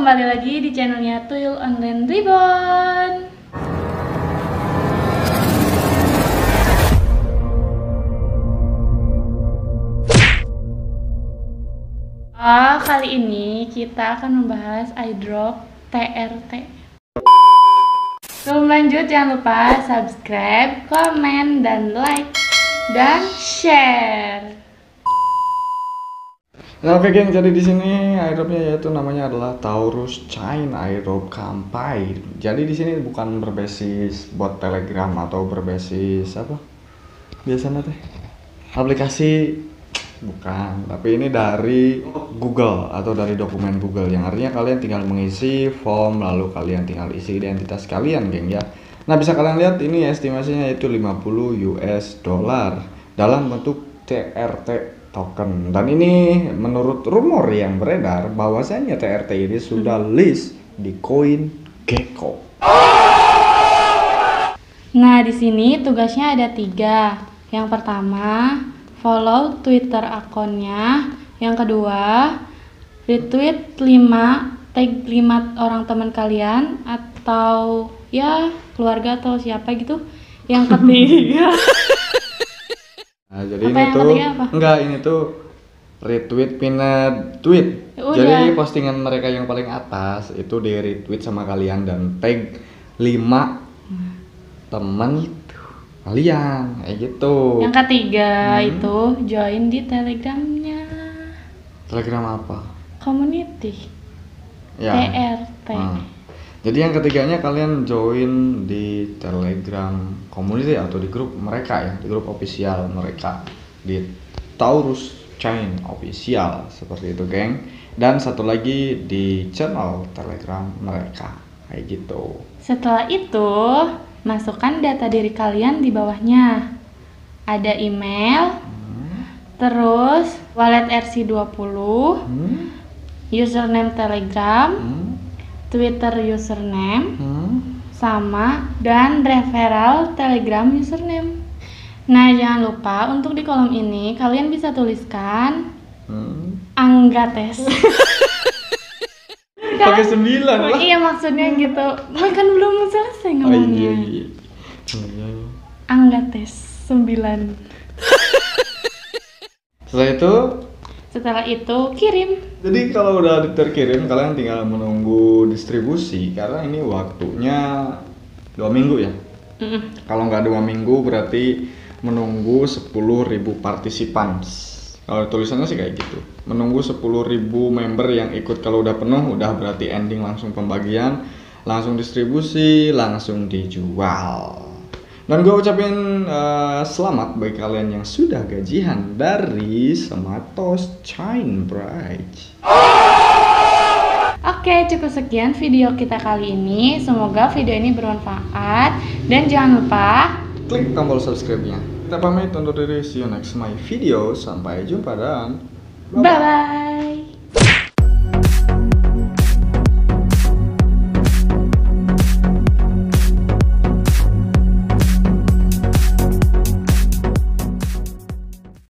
kembali lagi di channelnya Tuyul Online Ribbon. Kali ini kita akan membahas eyedrop TRT. Sebelum lanjut, jangan lupa subscribe, komen, dan like, dan share. Nah, oke geng, jadi di sini eyedropnya yaitu namanya adalah Taurus Chain Eyedrop Kampai. Jadi di sini bukan berbasis bot Telegram atau berbasis apa? Biasanya teh aplikasi, bukan, tapi ini dari Google atau dari dokumen Google, yang artinya kalian tinggal mengisi form lalu kalian tinggal isi identitas kalian, geng, ya. Nah, bisa kalian lihat ini estimasinya yaitu 50 US dollar dalam bentuk TRT token. Dan ini menurut rumor yang beredar bahwasanya TRT ini sudah list di Coin Gecko. Nah, di sini tugasnya ada 3. Yang pertama, follow Twitter akunnya. Yang kedua, retweet 5, tag 5 orang teman kalian atau ya keluarga atau siapa gitu. Yang ketiga nah, jadi apa ini tuh enggak, ini tuh retweet pinned tweet. Jadi postingan mereka yang paling atas itu di retweet sama kalian dan tag 5 temen kalian, kayak gitu. Yang ketiga itu join di Telegramnya. Telegram apa? Community ya. TRT. Jadi yang ketiganya kalian join di Telegram community atau di grup mereka, ya, di grup official mereka di Taurus Chain official, seperti itu, geng. Dan satu lagi di channel Telegram mereka, kayak gitu. Setelah itu, masukkan data diri kalian di bawahnya. Ada email, terus wallet RC20, username Telegram, Twitter username, sama, dan referral Telegram username. Nah, jangan lupa untuk di kolom ini kalian bisa tuliskan Anggates. Pakai 9 lah. Iya, maksudnya gitu. Kan belum selesai ngomongnya. Iya. Anggates 9. Setelah itu kirim. Jadi kalau udah terkirim, kalian tinggal menunggu distribusi karena ini waktunya 2 minggu, ya. Kalau nggak 2 minggu berarti menunggu 10.000 partisipan. Kalau tulisannya sih kayak gitu. Menunggu 10.000 member yang ikut. Kalau udah penuh, udah berarti ending, langsung pembagian, langsung distribusi, langsung dijual. Dan gue ucapin selamat bagi kalian yang sudah gajian dari Taurus Chain Prize. Oke, cukup sekian video kita kali ini. Semoga video ini bermanfaat. Dan jangan lupa klik tombol subscribe-nya. Kita pamit undur diri. See you next my video. Sampai jumpa dan bye-bye.